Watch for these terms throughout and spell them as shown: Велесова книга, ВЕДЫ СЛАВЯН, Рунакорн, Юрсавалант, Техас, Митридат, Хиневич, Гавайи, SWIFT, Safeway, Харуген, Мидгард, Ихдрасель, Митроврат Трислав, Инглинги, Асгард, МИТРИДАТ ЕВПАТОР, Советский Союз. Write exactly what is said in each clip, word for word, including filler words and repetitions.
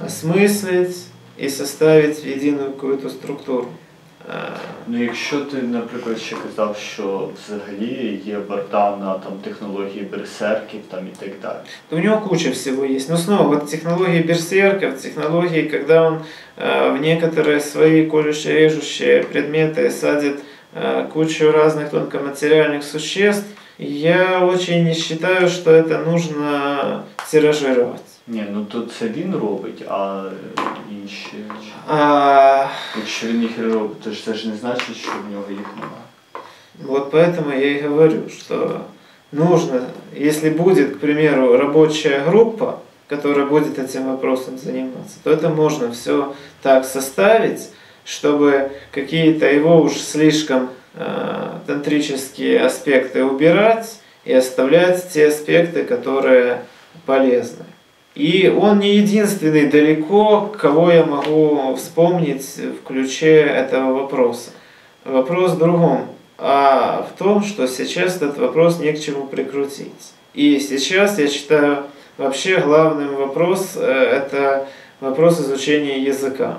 осмыслить и составить единую какую-то структуру. Ну, якщо ти, наприклад, ще казав, що взагалі є борта на там, технології берсерків там, и так далее. Да у него куча всего есть. Но снова, вот технологии берсерков, технологии, когда он э, в некоторые свои колюще-режущие предметы садит э, кучу разных тонкоматериальных существ, я очень не считаю, что это нужно тиражировать. Не, ну тут це він робить, а інші речі. А... Якщо він їх робить, то це ж не значить, що в нього їх немає. Вот поэтому я и говорю, что нужно, если будет, к примеру, рабочая группа, которая будет этим вопросом заниматься, то это можно все так составить, чтобы какие-то его уж слишком э, тантрические аспекты убирать и оставлять те аспекты, которые полезны. И он не единственный далеко, кого я могу вспомнить в ключе этого вопроса. Вопрос в другом, а в том, что сейчас этот вопрос не к чему прикрутить. И сейчас, я считаю, вообще главным вопрос – это вопрос изучения языка.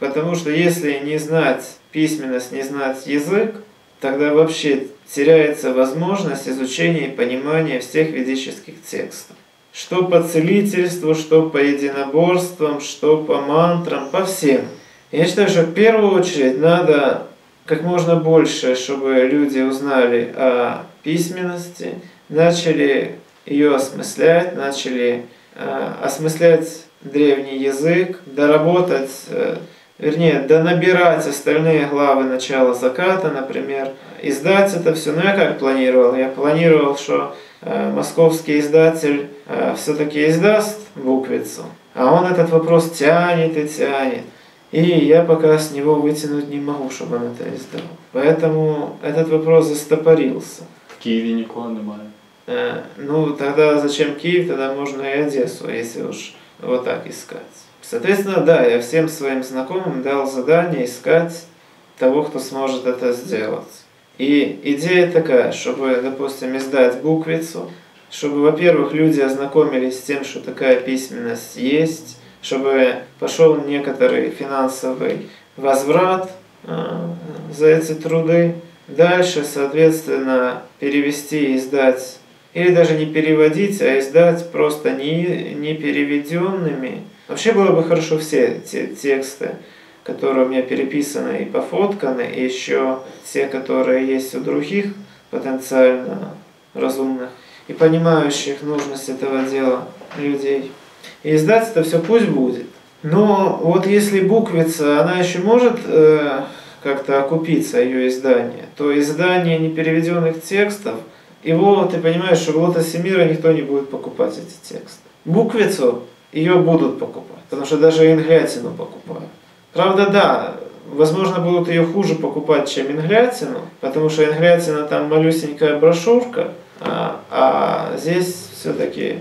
Потому что если не знать письменность, не знать язык, тогда вообще теряется возможность изучения и понимания всех ведических текстов. Что по целительству, что по единоборствам, что по мантрам, по всем. Я считаю, что в первую очередь надо как можно больше, чтобы люди узнали о письменности, начали ее осмыслять, начали э, осмыслять древний язык, доработать, э, вернее, донабирать остальные главы начала заката, например, издать это все. Но я как планировал? Я планировал, что московский издатель все-таки издаст буквицу, а он этот вопрос тянет и тянет. И я пока с него вытянуть не могу, чтобы он это издал. Поэтому этот вопрос застопорился. В Киеве никого немає. Ну, тогда зачем Киев? Тогда можно и Одессу, если уж вот так искать. Соответственно, да, я всем своим знакомым дал задание искать того, кто сможет это сделать. И идея такая, чтобы, допустим, издать буквицу, чтобы, во-первых, люди ознакомились с тем, что такая письменность есть, чтобы пошел некоторый финансовый возврат э, за эти труды. Дальше, соответственно, перевести и издать, или даже не переводить, а издать просто не, не переведенными. Вообще было бы хорошо все те тексты, которые у меня переписаны и пофотканы, и еще все, которые есть у других потенциально разумных и понимающих нужность этого дела людей. И издать это все пусть будет. Но вот если буквица, она еще может э, как-то окупиться, ее издание, то издание непереведенных текстов, его, ты понимаешь, что в лотосе мира никто не будет покупать эти тексты. Буквицу ее будут покупать, потому что даже инглятину покупают. Правда, да, возможно, будут ее хуже покупать, чем инглятину, потому что инглятина там малюсенькая брошюрка, а, а здесь все-таки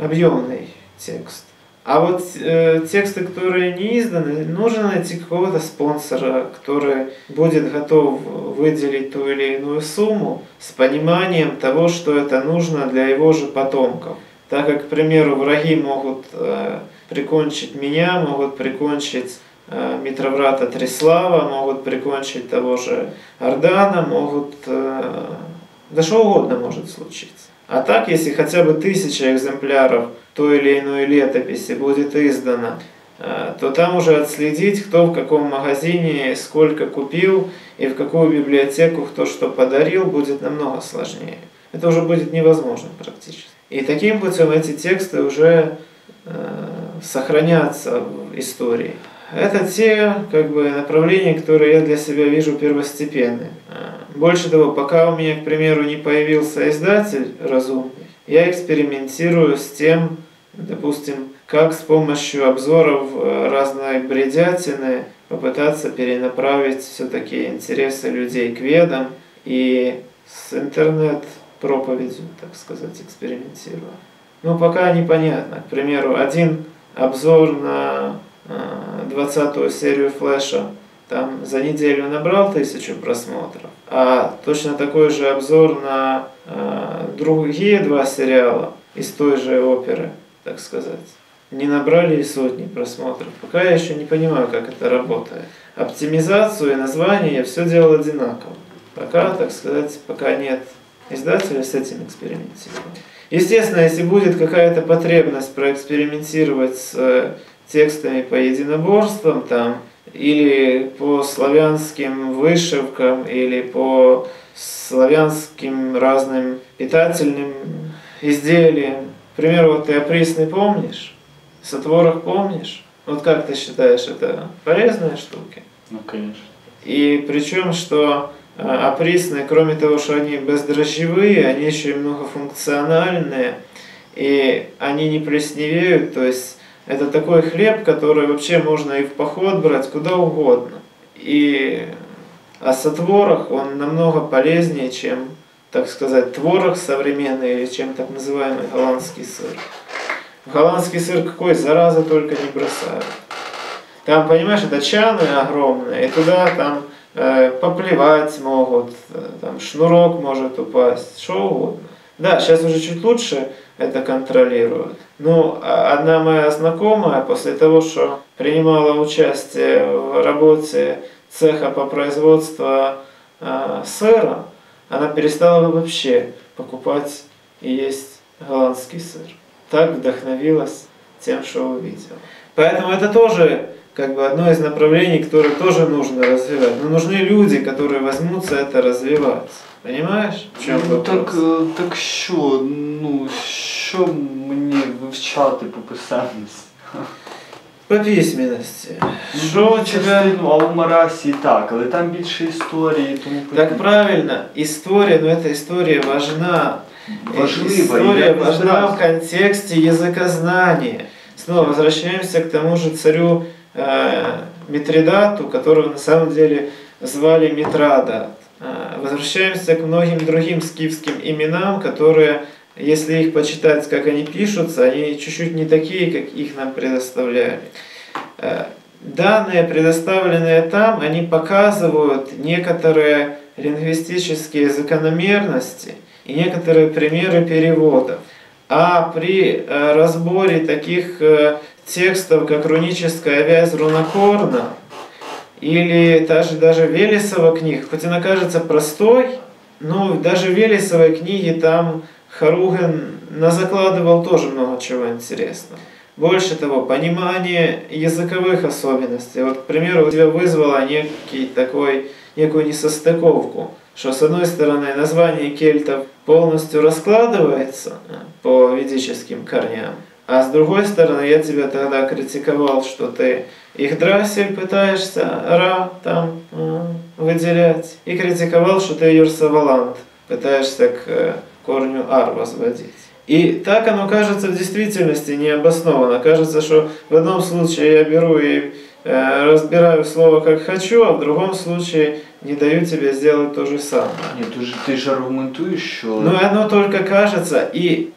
объемный текст. А вот э, тексты, которые не изданы, нужно найти какого-то спонсора, который будет готов выделить ту или иную сумму с пониманием того, что это нужно для его же потомков. Так как, к примеру, враги могут э, прикончить меня, могут прикончить Митроврата Трислава, могут прикончить того же Ордана, могут... Да что угодно может случиться. А так, если хотя бы тысяча экземпляров той или иной летописи будет издано, то там уже отследить, кто в каком магазине сколько купил и в какую библиотеку кто что подарил, будет намного сложнее. Это уже будет невозможно практически. И таким путем эти тексты уже сохранятся в истории. Это те как бы, направления, которые я для себя вижу первостепенными. Больше того, пока у меня, к примеру, не появился издатель разумный, я экспериментирую с тем, допустим, как с помощью обзоров разной бредятины попытаться перенаправить все-таки интересы людей к ведам и с интернет-проповедью, так сказать, экспериментирую. Ну, пока непонятно. К примеру, один обзор на двадцатую серию Флэша там за неделю набрал тысячу просмотров, а точно такой же обзор на э, другие два сериала из той же оперы, так сказать, не набрали и сотни просмотров. Пока я еще не понимаю, как это работает. Оптимизацию и название я все делал одинаково. Пока, так сказать, пока нет издателя с этим экспериментировать. Естественно, если будет какая-то потребность проэкспериментировать с текстами по единоборствам, там, или по славянским вышивкам, или по славянским разным питательным изделиям. К примеру, вот ты опресны помнишь, сотворах помнишь. Вот как ты считаешь, это полезные штуки? Ну, конечно. И причем, что опресны, кроме того, что они бездрожжевые, они еще и многофункциональные, и они не плесневеют, то есть это такой хлеб, который вообще можно и в поход брать, куда угодно. И а сотворах он намного полезнее, чем, так сказать, творог современный, или чем так называемый голландский сыр. В голландский сыр какой зараза только не бросают. Там, понимаешь, это чаны огромные, и туда там э, поплевать могут, там шнурок может упасть, что угодно. Да, сейчас уже чуть лучше это контролируют. Ну, одна моя знакомая после того, что принимала участие в работе цеха по производству э, сыра, она перестала вообще покупать и есть голландский сыр. Так вдохновилась тем, что увидела. Поэтому это тоже как бы одно из направлений, которое тоже нужно развивать. Но нужны люди, которые возьмутся это развивать. Понимаешь? В чем ну, так, так що, ну, що мені вивчати по писанності? По письменності. Що ну, тебе... ну, а в Марасі так, але там більше історії, тому... Так правильно, історія, ну це історія важна. Важлива. Історія важна в контексті язикознання. Снова возвращаемся к тому же царю э, Митридату, которого на самом деле звали Митридат. Возвращаемся к многим другим скифским именам, которые, если их почитать, как они пишутся, они чуть-чуть не такие, как их нам предоставляли. Данные, предоставленные там, они показывают некоторые лингвистические закономерности и некоторые примеры переводов. А при разборе таких текстов, как «Руническая вязь Рунакорна», или та же, даже Велесова книга, хоть она кажется простой, но даже в Велесовой книге там Харуген назакладывал тоже много чего интересного. Больше того, понимание языковых особенностей. Вот, к примеру, у тебя вызвало некий такой, некую несостыковку, что с одной стороны название кельтов полностью раскладывается по ведическим корням, а с другой стороны, я тебя тогда критиковал, что ты Ихдрасель пытаешься ра там выделять, и критиковал, что ты Юрсавалант пытаешься к корню ар возводить. И так оно кажется в действительности необоснованно. Кажется, что в одном случае я беру и э, разбираю слово как хочу, а в другом случае не даю тебе сделать то же самое. Нет, ты же, ты же аргументуешь, что... Но оно только кажется, и...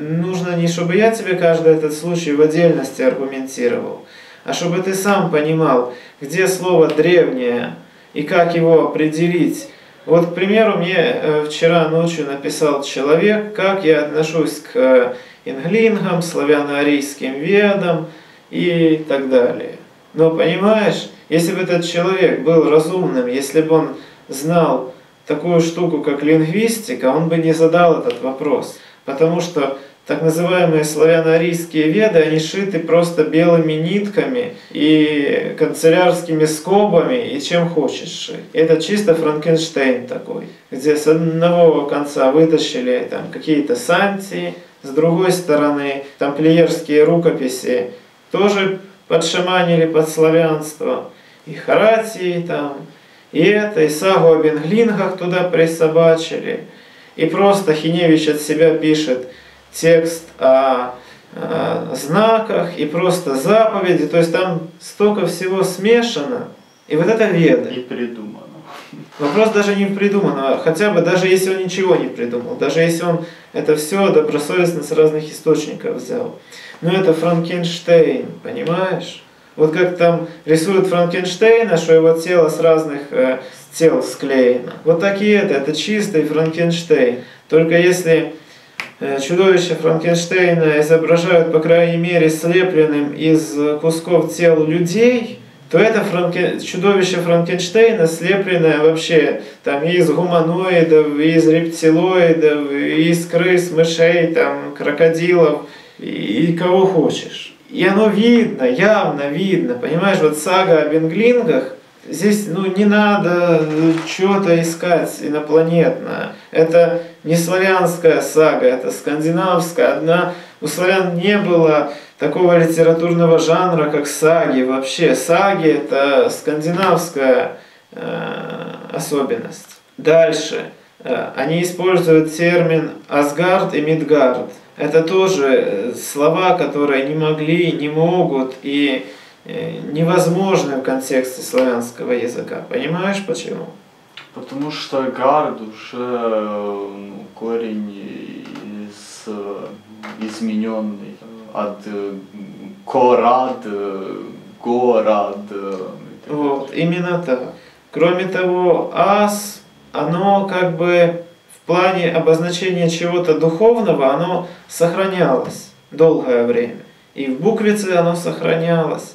Нужно не чтобы я тебе каждый этот случай в отдельности аргументировал, а чтобы ты сам понимал, где слово древнее и как его определить. Вот, к примеру, мне вчера ночью написал человек, как я отношусь к инглингам, славяно-арийским ведам и так далее. Но понимаешь, если бы этот человек был разумным, если бы он знал такую штуку, как лингвистика, он бы не задал этот вопрос. Потому что так называемые славяно-арийские веды, они шиты просто белыми нитками и канцелярскими скобами, и чем хочешь шить. Это чисто Франкенштейн такой, где с одного конца вытащили там какие-то сантии, с другой стороны тамплиерские рукописи тоже подшаманили под славянство, и Харатии там, и это, и сагу об инглингах туда присобачили. И просто Хиневич от себя пишет текст о, о знаках, и просто заповеди. То есть там столько всего смешано. И вот это веда. И придумано. Вопрос даже не придумано. Хотя бы даже если он ничего не придумал. Даже если он это все добросовестно с разных источников взял. Но это Франкенштейн, понимаешь? Вот как там рисуют Франкенштейна, что его тело с разных э, тел склеено. Вот так и это, это чистый Франкенштейн. Только если Чудовище Франкенштейна изображают, по крайней мере, слепленным из кусков тел людей, то это Франкен... чудовище Франкенштейна, слепленное вообще там из гуманоидов, из рептилоидов, из крыс, мышей, там, крокодилов и кого хочешь. И оно видно, явно видно, понимаешь, вот сага о венглингах, здесь ну, не надо чего-то искать инопланетное. Это не славянская сага, это скандинавская. Одна... У славян не было такого литературного жанра, как саги вообще. Саги – это скандинавская э, особенность. Дальше. Они используют термин «Асгард» и «Мидгард». Это тоже слова, которые не могли, не могут и невозможны в контексте славянского языка. Понимаешь, почему? Потому что «гард» уже корень из, измененный от «корад», «горад». Вот, именно так. Кроме того, «ас», оно как бы в плане обозначения чего-то духовного, оно сохранялось долгое время. И в буквице оно сохранялось.